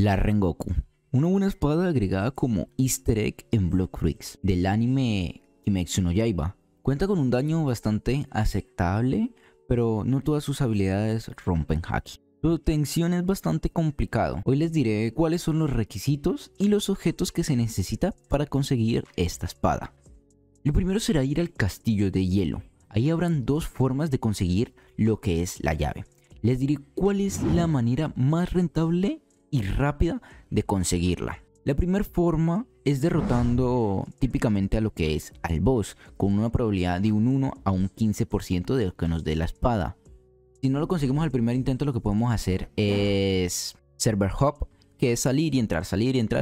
La Rengoku, una espada agregada como easter egg en Blox Fruits del anime Kimetsu no Yaiba. Cuenta con un daño bastante aceptable, pero no todas sus habilidades rompen haki. Su obtención es bastante complicado. Hoy les diré cuáles son los requisitos y los objetos que se necesita para conseguir esta espada. Lo primero será ir al castillo de hielo. Ahí habrán dos formas de conseguir lo que es la llave. Les diré cuál es la manera más rentable y rápida de conseguirla. La primera forma es derrotando típicamente a lo que es al boss, con una probabilidad de un 1 a un 15% de lo que nos dé la espada. Si no lo conseguimos al primer intento, lo que podemos hacer es server hop, que es salir y entrar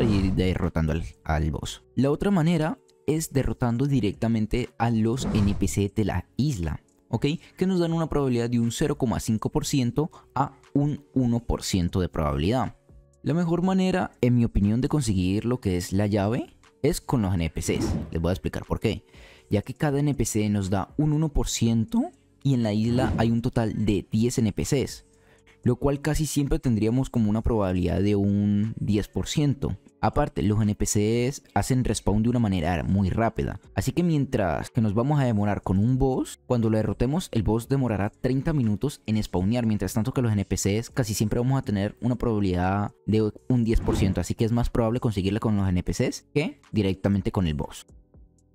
y ir derrotando al boss. La otra manera es derrotando directamente a los NPC de la isla, ¿ok? Que nos dan una probabilidad de un 0,5% a un 1% de probabilidad. La mejor manera, en mi opinión, de conseguir lo que es la llave es con los NPCs. Les voy a explicar por qué. Ya que cada NPC nos da un 1% y en la isla hay un total de 10 NPCs. Lo cual casi siempre tendríamos como una probabilidad de un 10%. Aparte, los NPCs hacen respawn de una manera muy rápida. Así que mientras que nos vamos a demorar con un boss, cuando lo derrotemos, el boss demorará 30 minutos en spawnear. Mientras tanto que los NPCs casi siempre vamos a tener una probabilidad de un 10%. Así que es más probable conseguirla con los NPCs que directamente con el boss.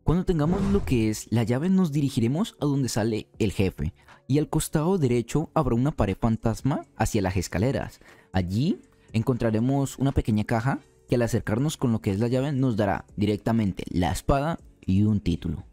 Cuando tengamos lo que es la llave, nos dirigiremos a donde sale el jefe. Y al costado derecho habrá una pared fantasma hacia las escaleras. Allí encontraremos una pequeña caja que al acercarnos con lo que es la llave nos dará directamente la espada y un título.